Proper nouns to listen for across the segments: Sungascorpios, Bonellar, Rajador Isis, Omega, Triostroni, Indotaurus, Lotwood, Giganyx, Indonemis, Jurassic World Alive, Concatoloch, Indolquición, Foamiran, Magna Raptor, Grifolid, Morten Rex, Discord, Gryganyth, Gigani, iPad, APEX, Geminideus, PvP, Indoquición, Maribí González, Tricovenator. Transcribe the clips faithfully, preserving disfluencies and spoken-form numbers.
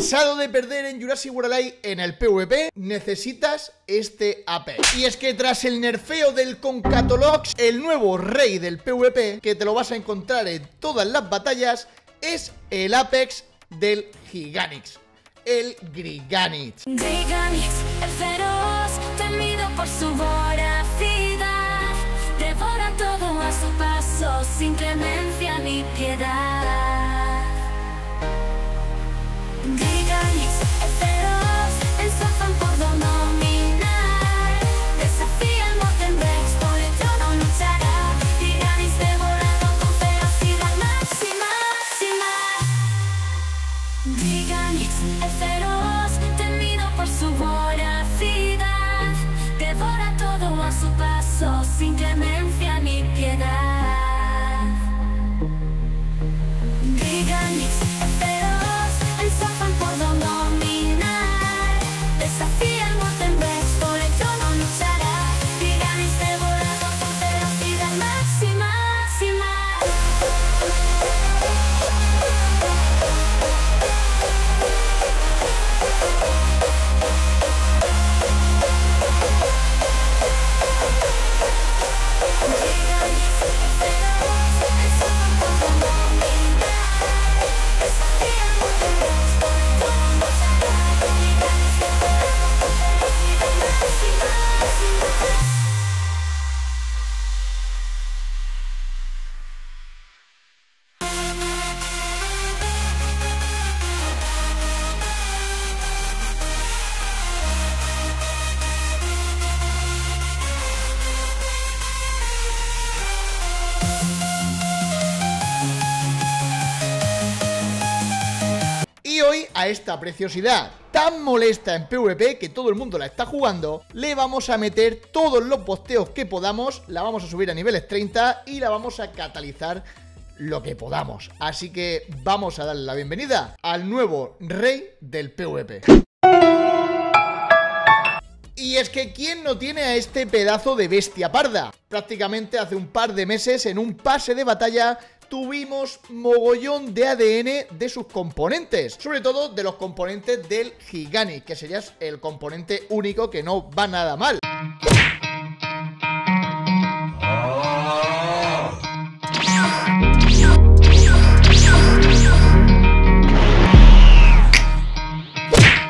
Cansado de perder en Jurassic World Alive en el PvP, necesitas este A P. Y es que tras el nerfeo del Concatoloch, el nuevo rey del PvP, que te lo vas a encontrar en todas las batallas, es el Apex del Giganyx, el Gryganyth. Giganyx, el feroz, temido por su voracidad, devora todo a su paso sin clemencia ni piedad. Giganyx, el feroz, enzafan por dominar. Desafía el Morten Rex, por el trono luchará. Giganyx devorando con ferocidad máxima, máxima. Giganyx, el feroz, temido por su voracidad, devora todo a su paso sin clemencia ni piedad. Giganyx, el feroz, a esta preciosidad tan molesta en PvP que todo el mundo la está jugando, le vamos a meter todos los posteos que podamos, la vamos a subir a niveles treinta y la vamos a catalizar lo que podamos. Así que vamos a darle la bienvenida al nuevo rey del PvP. Y es que ¿quién no tiene a este pedazo de bestia parda? Prácticamente hace un par de meses en un pase de batalla tuvimos mogollón de A D N de sus componentes, sobre todo de los componentes del Gigani, que sería el componente único que no va nada mal.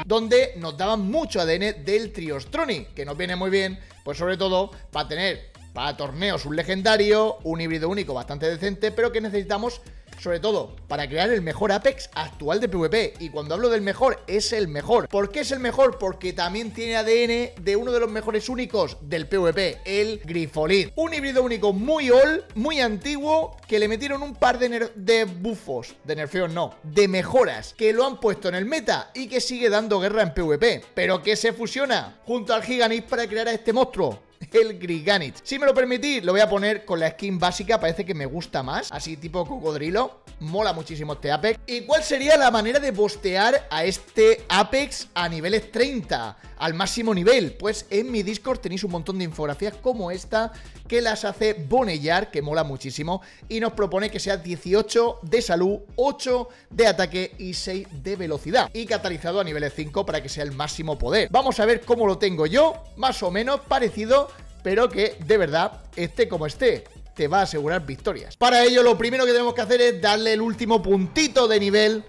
Donde nos daban mucho A D N del Triostroni, que nos viene muy bien, pues sobre todo para tener... para torneos un legendario, un híbrido único bastante decente, pero que necesitamos sobre todo para crear el mejor Apex actual de PvP. Y cuando hablo del mejor, es el mejor. ¿Por qué es el mejor? Porque también tiene A D N de uno de los mejores únicos del PvP, el Grifolid. Un híbrido único muy old, muy antiguo, que le metieron un par de, de bufos, de nerfeos no, de mejoras, que lo han puesto en el meta y que sigue dando guerra en PvP, pero que se fusiona junto al Giganyx para crear a este monstruo, el Gryganyth. Si me lo permitís, lo voy a poner con la skin básica, parece que me gusta más, así tipo cocodrilo. Mola muchísimo este Apex. ¿Y cuál sería la manera de bostear a este Apex a niveles treinta? Al máximo nivel. Pues en mi Discord tenéis un montón de infografías como esta, que las hace Bonellar, que mola muchísimo, y nos propone que sea dieciocho de salud, ocho de ataque y seis de velocidad, y catalizado a niveles cinco para que sea el máximo poder. Vamos a ver cómo lo tengo yo, más o menos parecido, pero que de verdad esté como esté, te va a asegurar victorias. Para ello lo primero que tenemos que hacer es darle el último puntito de nivel,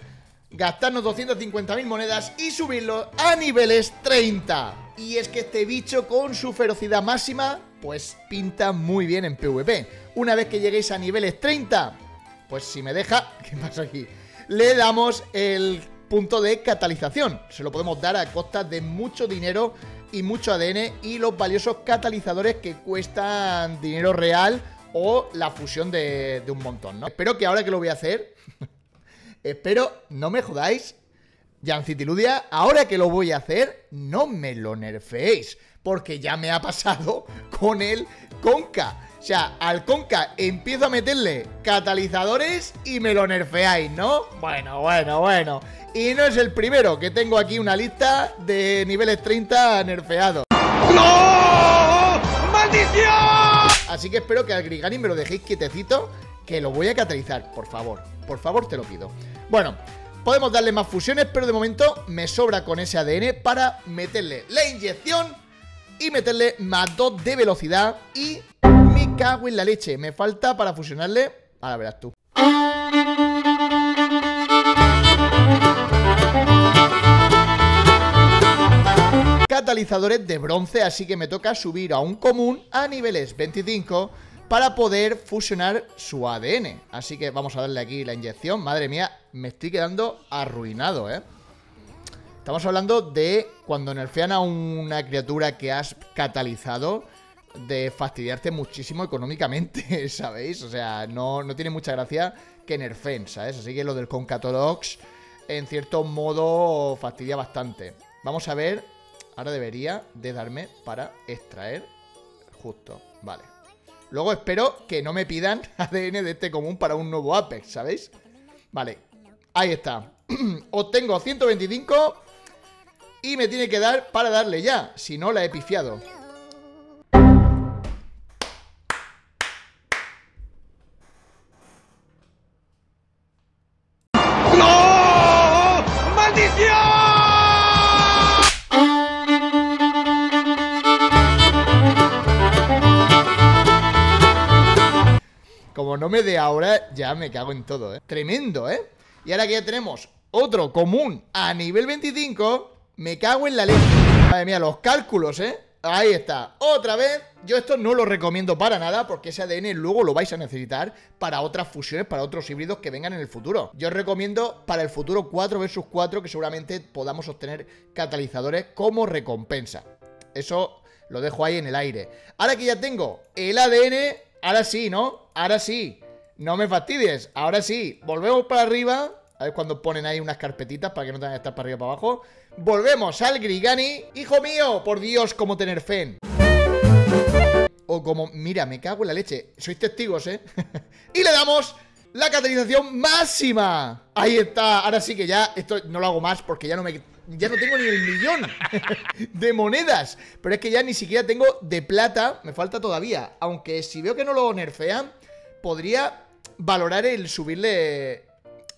gastarnos doscientas cincuenta mil monedas y subirlo a niveles treinta. Y es que este bicho con su ferocidad máxima pues pinta muy bien en PvP. Una vez que lleguéis a niveles treinta, pues si me deja, ¿qué pasa aquí? Le damos el punto de catalización. Se lo podemos dar a costa de mucho dinero y mucho A D N y los valiosos catalizadores que cuestan dinero real o la fusión de, de un montón, ¿no? Espero que ahora que lo voy a hacer, espero, no me jodáis, Jancitiludia, ahora que lo voy a hacer, no me lo nerfeéis, porque ya me ha pasado con el Conca. O sea, al Conca empiezo a meterle catalizadores y me lo nerfeáis, ¿no? Bueno, bueno, bueno. Y no es el primero, que tengo aquí una lista de niveles treinta nerfeados. ¡No! ¡Maldición! Así que espero que al Gryganyth me lo dejéis quietecito, que lo voy a catalizar, por favor. Por favor, te lo pido. Bueno, Podemos darle más fusiones, pero de momento me sobra con ese A D N para meterle la inyección y meterle más dos de velocidad. Y me cago en la leche. Me falta para fusionarle. Ahora verás tú. Catalizadores de bronce, así que me toca subir a un común a niveles veinticinco para poder fusionar su A D N. Así que vamos a darle aquí la inyección. Madre mía, me estoy quedando arruinado, ¿eh? Estamos hablando de cuando nerfean a una criatura que has catalizado, de fastidiarte muchísimo económicamente, ¿sabéis? O sea, no, no tiene mucha gracia que nerfeen, ¿sabes? Así que lo del Concatoloch, en cierto modo, fastidia bastante. Vamos a ver. Ahora debería de darme para extraer justo. Vale. Luego espero que no me pidan A D N de este común para un nuevo Apex, ¿sabéis? Vale, ahí está. Obtengo ciento veinticinco y me tiene que dar para darle ya, si no la he pifiado. ¡No! ¡Maldición! Como no me dé ahora, ya me cago en todo, ¿eh? Tremendo, ¿eh? Y ahora que ya tenemos otro común a nivel veinticinco, me cago en la leche. Madre mía, los cálculos, ¿eh? Ahí está, otra vez. Yo esto no lo recomiendo para nada, porque ese A D N luego lo vais a necesitar para otras fusiones, para otros híbridos que vengan en el futuro. Yo os recomiendo para el futuro cuatro versus cuatro, que seguramente podamos obtener catalizadores como recompensa. Eso lo dejo ahí en el aire. Ahora que ya tengo el A D N... Ahora sí, ¿no? Ahora sí. No me fastidies. Ahora sí. Volvemos para arriba. A ver cuando ponen ahí unas carpetitas para que no tengan que estar para arriba y para abajo. Volvemos al Grygani. ¡Hijo mío! Por Dios, como tener fe. O como... Mira, me cago en la leche. Sois testigos, ¿eh? Y le damos la catalización máxima. Ahí está. Ahora sí que ya... Esto no lo hago más porque ya no me... Ya no tengo ni el millón de monedas. Pero es que ya ni siquiera tengo de plata. Me falta todavía. Aunque si veo que no lo nerfean, podría valorar el subirle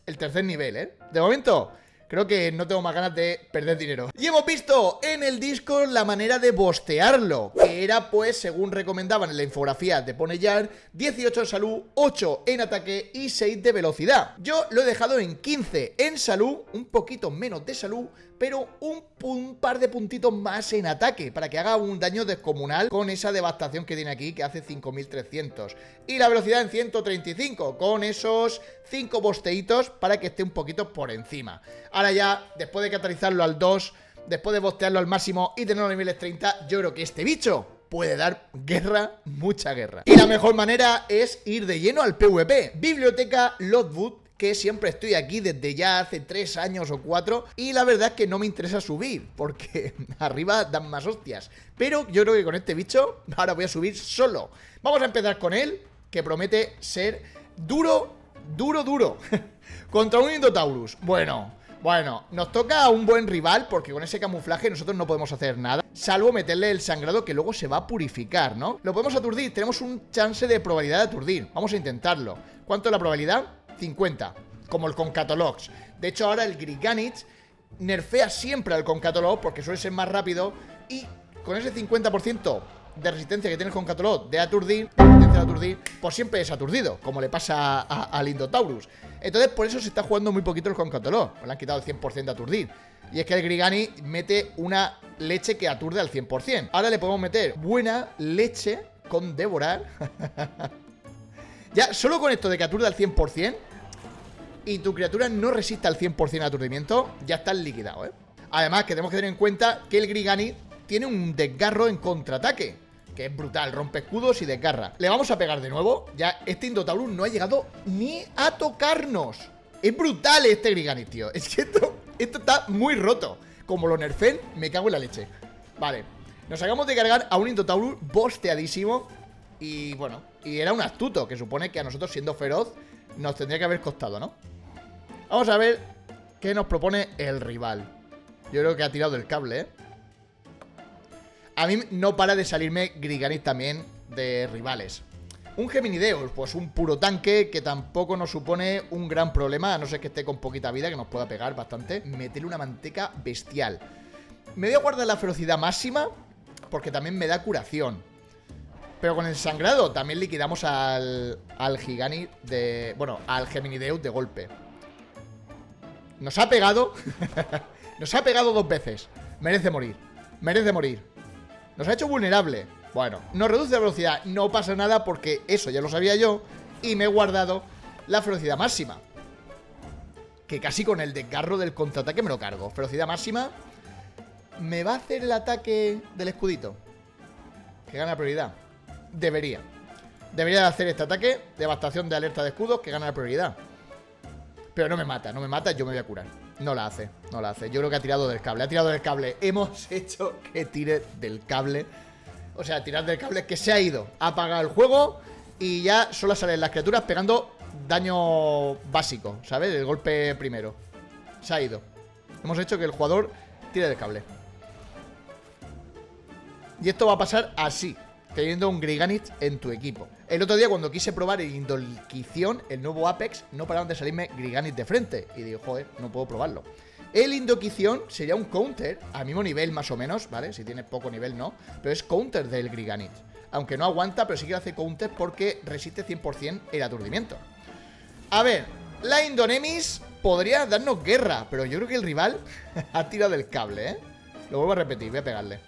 el tercer nivel, ¿eh? De momento, creo que no tengo más ganas de perder dinero. Y hemos visto en el Discord la manera de bostearlo, que era, pues, según recomendaban en la infografía de Bonellar, dieciocho en salud, ocho en ataque y seis de velocidad. Yo lo he dejado en quince en salud, un poquito menos de salud, pero un, un par de puntitos más en ataque, para que haga un daño descomunal con esa devastación que tiene aquí, que hace cinco mil trescientos. Y la velocidad en ciento treinta y cinco, con esos cinco bosteitos, para que esté un poquito por encima. Ahora ya, después de catalizarlo al dos, después de bostearlo al máximo y tenerlo a niveles treinta, yo creo que este bicho puede dar guerra, mucha guerra. Y la mejor manera es ir de lleno al PvP. Biblioteca Lotwood, que siempre estoy aquí desde ya hace tres años o cuatro, y la verdad es que no me interesa subir, porque arriba dan más hostias. Pero yo creo que con este bicho ahora voy a subir solo. Vamos a empezar con él, que promete ser duro, duro, duro. Contra un Indotaurus. Bueno... Bueno, nos toca a un buen rival, porque con ese camuflaje nosotros no podemos hacer nada, salvo meterle el sangrado, que luego se va a purificar, ¿no? Lo podemos aturdir, tenemos un chance de probabilidad de aturdir. Vamos a intentarlo. ¿Cuánto es la probabilidad? cincuenta, como el Concatoloch. De hecho, ahora el Gryganyth nerfea siempre al Concatoloch, porque suele ser más rápido, y con ese cincuenta por ciento de resistencia que tiene el Concatoloch de aturdir, resistencia de aturdir, pues siempre es aturdido, como le pasa al Indotaurus. Entonces, por eso se está jugando muy poquito el Concatoloch. Pues le han quitado el cien por ciento de aturdir. Y es que el Grygani mete una leche que aturde al cien por ciento. Ahora le podemos meter buena leche con devorar. Ya, solo con esto de que aturde al cien por ciento y tu criatura no resista al cien por ciento de aturdimiento, ya está liquidado, ¿eh? Además, que tenemos que tener en cuenta que el Grygani tiene un desgarro en contraataque, que es brutal, rompe escudos y desgarra. Le vamos a pegar de nuevo. Ya este Indotaurus no ha llegado ni a tocarnos. Es brutal este Gryganyth, tío. Es que esto, esto está muy roto. Como lo nerfen, me cago en la leche. Vale, nos acabamos de cargar a un Indotaurus bosteadísimo. Y bueno, y era un astuto, que supone que a nosotros, siendo feroz, nos tendría que haber costado, ¿no? Vamos a ver qué nos propone el rival. Yo creo que ha tirado el cable, ¿eh? A mí no para de salirme Gryganyth también de rivales. Un Geminideus, pues un puro tanque que tampoco nos supone un gran problema, a no ser que esté con poquita vida, que nos pueda pegar bastante. Meterle una manteca bestial. Me voy a guardar la ferocidad máxima porque también me da curación. Pero con el sangrado también liquidamos al, al Gigani de... Bueno, al Geminideus de golpe. Nos ha pegado. Nos ha pegado dos veces. Merece morir. Merece morir. Nos ha hecho vulnerable. Bueno, nos reduce la velocidad. No pasa nada porque eso ya lo sabía yo. Y me he guardado la velocidad máxima. Que casi con el desgarro del contraataque me lo cargo. Velocidad máxima. ¿Me va a hacer el ataque del escudito? Que gana prioridad. Debería. Debería de hacer este ataque. Devastación de alerta de escudos que gana la prioridad. Pero no me mata, no me mata, yo me voy a curar. No la hace, no la hace. Yo creo que ha tirado del cable, ha tirado del cable. Hemos hecho que tire del cable. O sea, tirar del cable que se ha ido. Ha apagado el juego y ya solo salen las criaturas pegando daño básico, ¿sabes? El golpe primero. Se ha ido. Hemos hecho que el jugador tire del cable. Y esto va a pasar así, teniendo un Gryganyth en tu equipo. El otro día cuando quise probar el Indolquición, el nuevo Apex, no pararon de salirme Gryganyth de frente. Y digo, joder, no puedo probarlo. El Indoquición sería un counter, a mismo nivel más o menos, ¿vale? Si tienes poco nivel no, pero es counter del Gryganyth. Aunque no aguanta, pero sí que hace counter porque resiste cien por cien el aturdimiento. A ver, la Indonemis podría darnos guerra, pero yo creo que el rival ha tirado del cable, ¿eh? Lo vuelvo a repetir, voy a pegarle.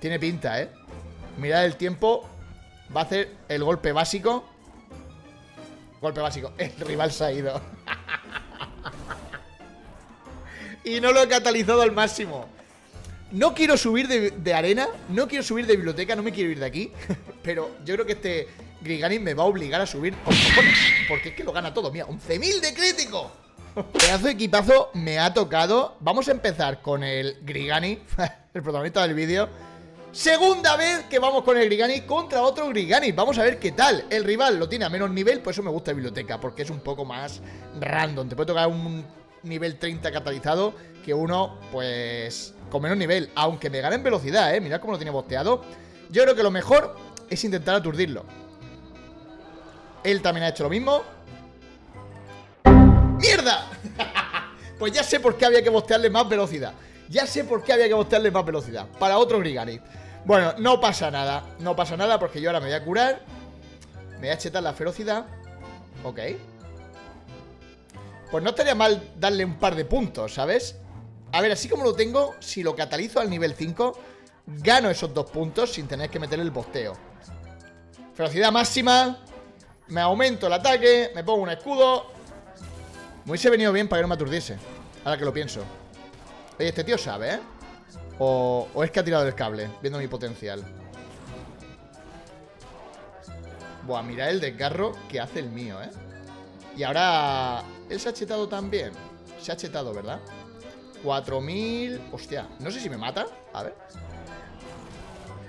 Tiene pinta, ¿eh? Mirad el tiempo. Va a hacer el golpe básico. Golpe básico. El rival se ha ido. Y no lo he catalizado al máximo. No quiero subir de, de arena. No quiero subir de biblioteca. No me quiero ir de aquí. Pero yo creo que este Gryganyth me va a obligar a subir con cojones. Porque es que lo gana todo. Mira, once mil de crítico. Pedazo de equipazo me ha tocado. Vamos a empezar con el Gryganyth, el protagonista del vídeo. Segunda vez que vamos con el Gryganyth contra otro Gryganyth. Vamos a ver qué tal. El rival lo tiene a menos nivel, por eso me gusta la biblioteca, porque es un poco más random. Te puede tocar un nivel treinta catalizado que uno, pues, con menos nivel. Aunque me gane en velocidad, eh. Mirad cómo lo tiene bosteado. Yo creo que lo mejor es intentar aturdirlo. Él también ha hecho lo mismo. ¡Mierda! Pues ya sé por qué había que bostearle más velocidad. Ya sé por qué había que bostearle más velocidad. Para otro Gryganyth. Bueno, no pasa nada. No pasa nada porque yo ahora me voy a curar. Me voy a chetar la ferocidad. Ok. Pues no estaría mal darle un par de puntos, ¿sabes? A ver, así como lo tengo, si lo catalizo al nivel cinco, gano esos dos puntos sin tener que meterle el bosteo. Ferocidad máxima. Me aumento el ataque. Me pongo un escudo. Me hubiese venido bien para que no me aturdiese. Ahora que lo pienso. Oye, este tío sabe, ¿eh? O, o es que ha tirado del cable, viendo mi potencial. Buah, mirad el desgarro que hace el mío, ¿eh? Y ahora... Él se ha chetado también. Se ha chetado, ¿verdad? cuatro mil... Hostia, no sé si me mata. A ver.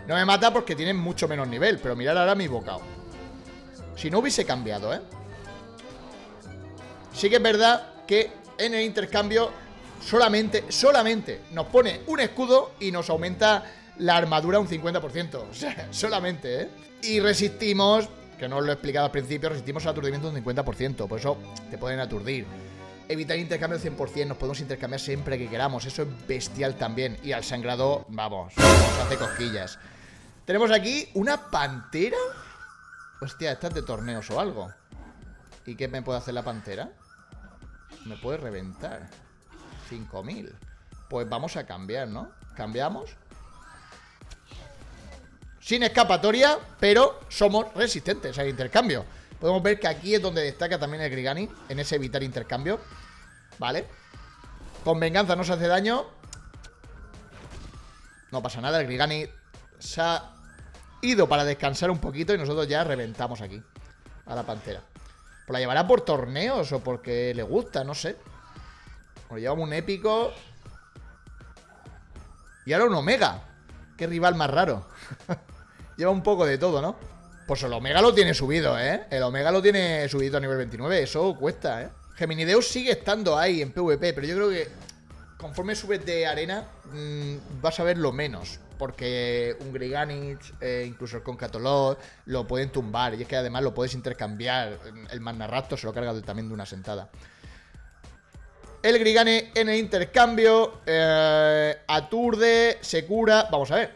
No me mata porque tiene mucho menos nivel. Pero mirad ahora mi bocado. Si no hubiese cambiado, ¿eh? Sí que es verdad que en el intercambio solamente, solamente nos pone un escudo y nos aumenta la armadura un cincuenta por ciento. O sea, solamente, ¿eh? Y resistimos, que no os lo he explicado al principio, resistimos al aturdimiento un cincuenta por ciento. Por eso te pueden aturdir. Evitar intercambio cien por cien, nos podemos intercambiar siempre que queramos. Eso es bestial también. Y al sangrado, vamos, nos hace cosquillas. Tenemos aquí una pantera. Hostia, esta es de torneos o algo. ¿Y qué me puede hacer la pantera? Me puede reventar. cinco mil. Pues vamos a cambiar, ¿no? Cambiamos. Sin escapatoria, pero somos resistentes al intercambio. Podemos ver que aquí es donde destaca también el Gryganyth, en ese evitar intercambio. Vale. Con venganza no se hace daño. No pasa nada, el Gryganyth se ha ido para descansar un poquito y nosotros ya reventamos aquí a la pantera. Pues la llevará por torneos o porque le gusta, no sé. Nos llevamos un épico. Y ahora un Omega. Qué rival más raro. Lleva un poco de todo, ¿no? Pues el Omega lo tiene subido, ¿eh? El Omega lo tiene subido a nivel veintinueve. Eso cuesta, ¿eh? Geminideus sigue estando ahí en PvP, pero yo creo que Conforme subes de arena, mmm, vas a ver lo menos, porque un Gryganyth, eh, incluso el Concatoloch, lo pueden tumbar. Y es que además lo puedes intercambiar. El Magna Raptor se lo carga también de una sentada. El Gryganyth en el intercambio eh, aturde, se cura. Vamos a ver.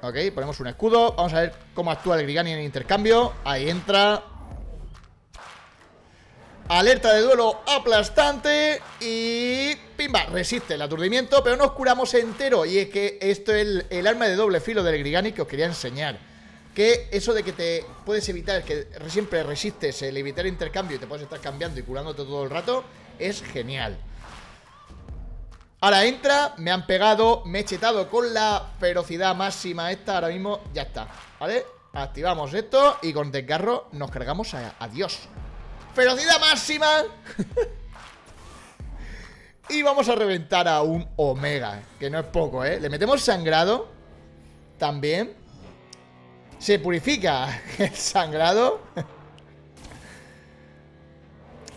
Ok, ponemos un escudo. Vamos a ver cómo actúa el Gryganyth en el intercambio. Ahí entra. Alerta de duelo aplastante y... ¡pimba! Resiste el aturdimiento, pero nos curamos entero. Y es que esto es el, el arma de doble filo del Gryganyth que os quería enseñar. Que eso de que te puedes evitar, que siempre resistes el evitar intercambio y te puedes estar cambiando y curándote todo el rato, es genial. Ahora entra, me han pegado, me he chetado con la ferocidad máxima esta ahora mismo. Ya está, ¿vale? Activamos esto y con desgarro nos cargamos a, a Dios. ¡Velocidad máxima! Y vamos a reventar a un Omega, que no es poco, ¿eh? Le metemos sangrado también. Se purifica el sangrado.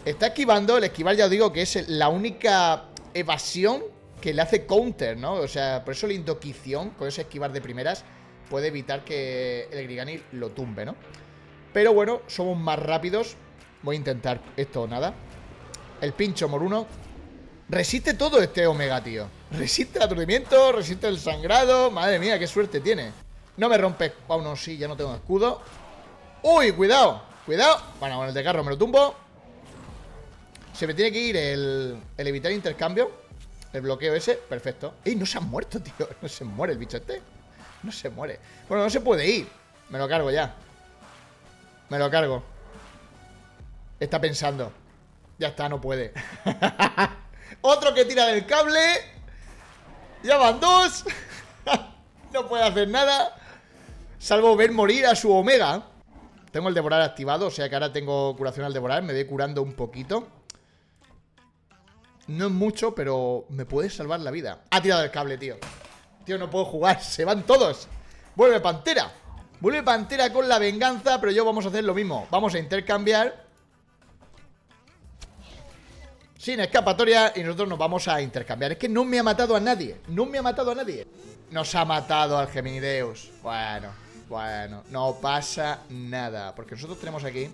Está esquivando. El esquivar ya os digo que es la única evasión que le hace counter, ¿no? O sea, por eso la Indoquición, con ese esquivar de primeras, puede evitar que el Gryganyth lo tumbe, ¿no? Pero bueno, somos más rápidos. Voy a intentar esto o nada. El pincho moruno. Resiste todo este Omega, tío. Resiste el aturdimiento, resiste el sangrado. Madre mía, qué suerte tiene. No me rompe. Aún no, sí, ya no tengo escudo. ¡Uy, cuidado! Cuidado. Bueno, con el desgarro me lo tumbo. Se me tiene que ir el, el evitar intercambio. El bloqueo ese, perfecto. ¡Ey, no se han muerto, tío! No se muere el bicho este. No se muere. Bueno, no se puede ir. Me lo cargo ya. Me lo cargo. Está pensando. Ya está, no puede. Otro que tira del cable. Ya van dos. No puede hacer nada, salvo ver morir a su Omega. Tengo el devorar activado, o sea que ahora tengo curación al devorar. Me voy curando un poquito. No es mucho, pero me puede salvar la vida. Ha tirado del cable, tío. Tío, no puedo jugar, se van todos. Vuelve Pantera. Vuelve Pantera con la venganza, pero yo vamos a hacer lo mismo. Vamos a intercambiar sin escapatoria y nosotros nos vamos a intercambiar. Es que no me ha matado a nadie. No me ha matado a nadie. Nos ha matado al Geminideus. Bueno, bueno, no pasa nada, porque nosotros tenemos aquí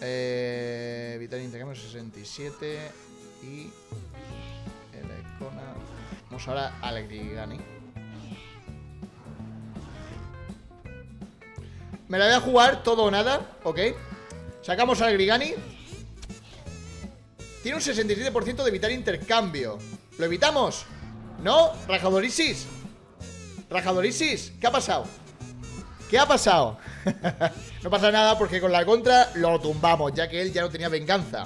eh, vital intercambio sesenta y siete. Y el Econa. Vamos ahora al Gryganyth. Me la voy a jugar todo o nada. Ok. Sacamos al Gryganyth. Tiene un sesenta y siete por ciento de evitar intercambio. ¿Lo evitamos? ¿No? Rajador Isis. Rajador Isis. ¿Qué ha pasado? ¿Qué ha pasado? No pasa nada porque con la contra lo tumbamos, ya que él ya no tenía venganza.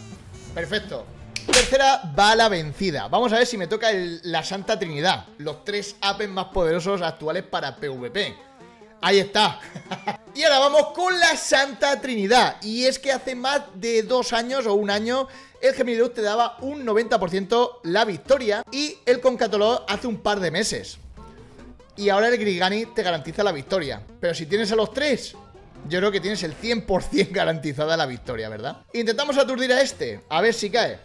Perfecto. Tercera bala vencida. Vamos a ver si me toca el, la Santa Trinidad. Los tres apes más poderosos actuales para PvP. Ahí está. Y ahora vamos con la Santa Trinidad. Y es que hace más de dos años o un año... el Geminideus te daba un noventa por ciento la victoria y el Concatoloch hace un par de meses. Y ahora el Gryganyth te garantiza la victoria. Pero si tienes a los tres, yo creo que tienes el cien por cien garantizada la victoria, ¿verdad? Intentamos aturdir a este, a ver si cae.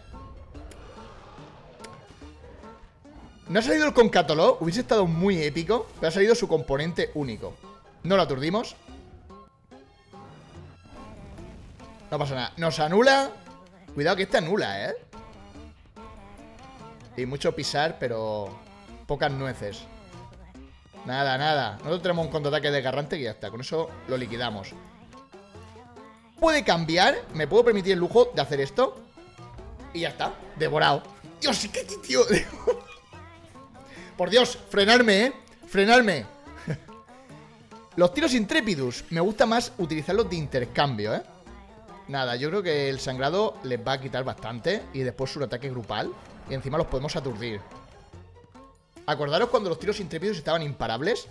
No ha salido el Concatoloch, hubiese estado muy épico, pero ha salido su componente único. No lo aturdimos. No pasa nada, nos anula... Cuidado que esta anula, ¿eh? Y mucho pisar, pero pocas nueces. Nada, nada. Nosotros tenemos un contraataque desgarrante y ya está. Con eso lo liquidamos. ¿Puede cambiar? ¿Me puedo permitir el lujo de hacer esto? Y ya está. Devorado. Dios, qué tío. Por Dios, frenarme, ¿eh? Frenarme. Los tiros intrépidus. Me gusta más utilizarlos de intercambio, ¿eh? Nada, yo creo que el sangrado les va a quitar bastante. Y después su ataque grupal. Y encima los podemos aturdir. Acordaros cuando los tiros intrépidos estaban imparables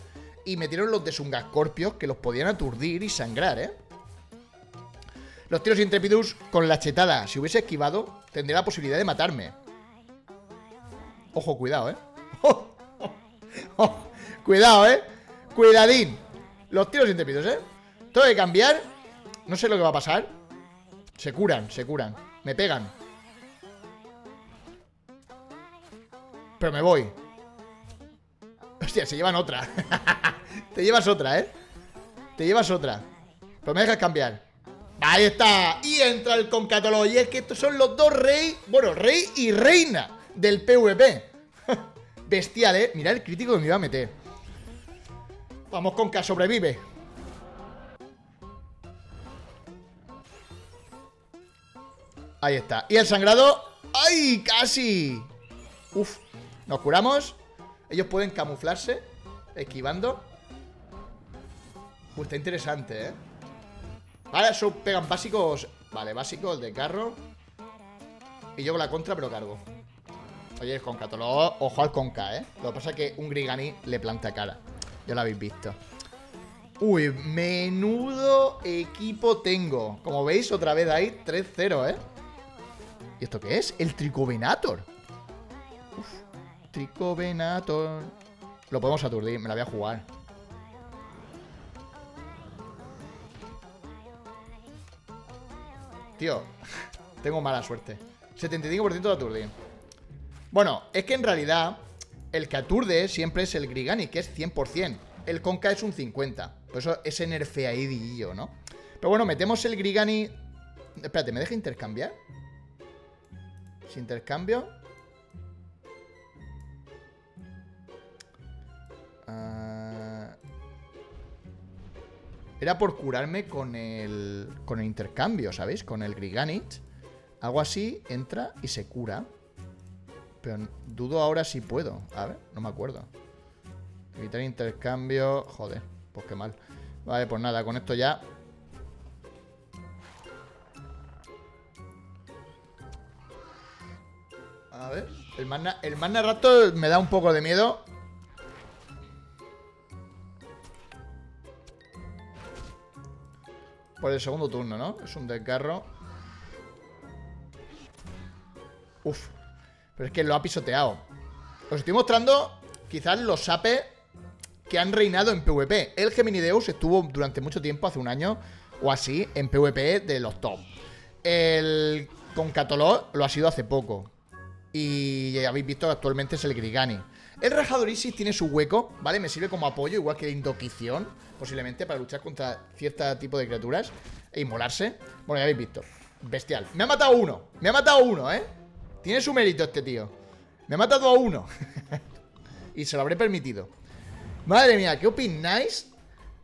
y metieron los de Sungascorpios, que los podían aturdir y sangrar, ¿eh? Los tiros intrépidos con la chetada, si hubiese esquivado, tendría la posibilidad de matarme. Ojo, cuidado, ¿eh? Oh, oh, oh. Cuidado, ¿eh? Cuidadín. Los tiros intrépidos, ¿eh? Tengo que cambiar. No sé lo que va a pasar. Se curan, se curan. Me pegan. Pero me voy. Hostia, se llevan otra. Te llevas otra, ¿eh? Te llevas otra. Pero me dejas cambiar. Ahí está. Y entra el Concatoloch. Y es que estos son los dos rey... Bueno, rey y reina del PvP. Bestial, ¿eh? Mirad el crítico que me iba a meter. Vamos, Conca, sobrevive. Ahí está. Y el sangrado... ¡Ay, casi! Uf. Nos curamos. Ellos pueden camuflarse esquivando. Uy, está interesante, ¿eh? Ahora eso pegan básicos. Vale, básico, el de carro. Y yo con la contra, pero cargo. Oye, el Concatoloch, ojo al Conca, ¿eh? Lo que pasa es que un Gryganyth le planta cara. Ya lo habéis visto. Uy, menudo equipo tengo. Como veis, otra vez ahí tres cero, ¿eh? ¿Y esto qué es? El Tricovenator. Uf, Tricovenator. Lo podemos aturdir, me la voy a jugar. Tío, tengo mala suerte. setenta y cinco por ciento de aturdir. Bueno, es que en realidad el que aturde siempre es el Gryganyth, que es cien por ciento. El Conca es un cincuenta por ciento. Por eso ese nerfeadillo, ¿no? Pero bueno, metemos el Gryganyth. Espérate, ¿me deja intercambiar? Si intercambio. Uh... Era por curarme con el. Con el intercambio, ¿sabéis? Con el Gryganyth. Hago así, entra y se cura. Pero dudo ahora si puedo. A ver, no me acuerdo. Evitar intercambio. Joder, pues qué mal. Vale, pues nada, con esto ya. A ver, el Magna, el Magna Raptor me da un poco de miedo. Por el segundo turno, ¿no? Es un desgarro. Uf. Pero es que lo ha pisoteado. Os estoy mostrando quizás los sapes que han reinado en PvP. El Geminideus estuvo durante mucho tiempo, hace un año o así, en PvP de los top. El Concatoloch lo ha sido hace poco. Y ya habéis visto que actualmente es el Gigani. El Rajador Isis tiene su hueco, ¿vale? Me sirve como apoyo, igual que Indoquición, posiblemente para luchar contra cierto tipo de criaturas e inmolarse. Bueno, ya habéis visto. Bestial. Me ha matado uno. Me ha matado uno, ¿eh? Tiene su mérito este tío. Me ha matado a uno. Y se lo habré permitido. Madre mía, ¿qué opináis?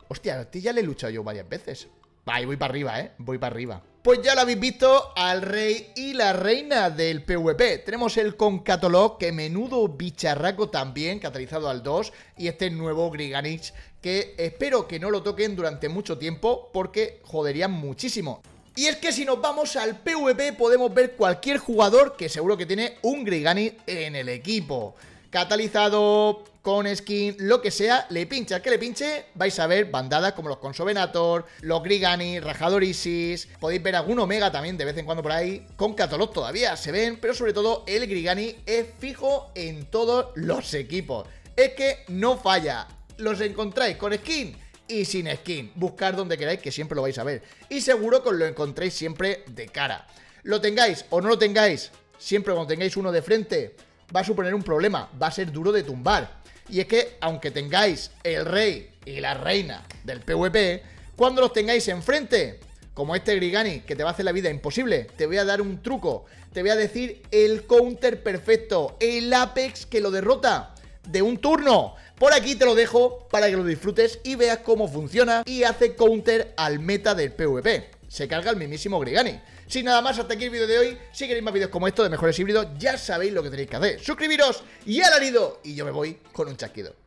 Hostia, a este ya le he luchado yo varias veces. Vale, voy para arriba, ¿eh? Voy para arriba. Pues ya lo habéis visto al rey y la reina del PvP. Tenemos el Concatoloch, que menudo bicharraco también, catalizado al dos. Y este nuevo Gryganyth, que espero que no lo toquen durante mucho tiempo, porque joderían muchísimo. Y es que si nos vamos al PvP podemos ver cualquier jugador que seguro que tiene un Gryganyth en el equipo. Catalizado, con skin, lo que sea, le pincha al que le pinche, vais a ver bandadas como los Consovenator, los Gryganyth, Rajador Isis, podéis ver algún Omega también de vez en cuando por ahí, Concatoloch todavía se ven, pero sobre todo el Gryganyth es fijo en todos los equipos. Es que no falla, los encontráis con skin y sin skin, buscar donde queráis que siempre lo vais a ver, y seguro que os lo encontréis siempre de cara. Lo tengáis o no lo tengáis, siempre cuando tengáis uno de frente va a suponer un problema, va a ser duro de tumbar. Y es que aunque tengáis el rey y la reina del PvP, cuando los tengáis enfrente, como este Gryganyth que te va a hacer la vida imposible, te voy a dar un truco, te voy a decir el counter perfecto, el Apex que lo derrota de un turno. Por aquí te lo dejo para que lo disfrutes y veas cómo funciona y hace counter al meta del PvP. Se carga el mismísimo Gryganyth. Sin nada más, hasta aquí el vídeo de hoy. Si queréis más vídeos como estos de mejores híbridos, ya sabéis lo que tenéis que hacer. Suscribiros y al alarido. Y yo me voy con un chasquido.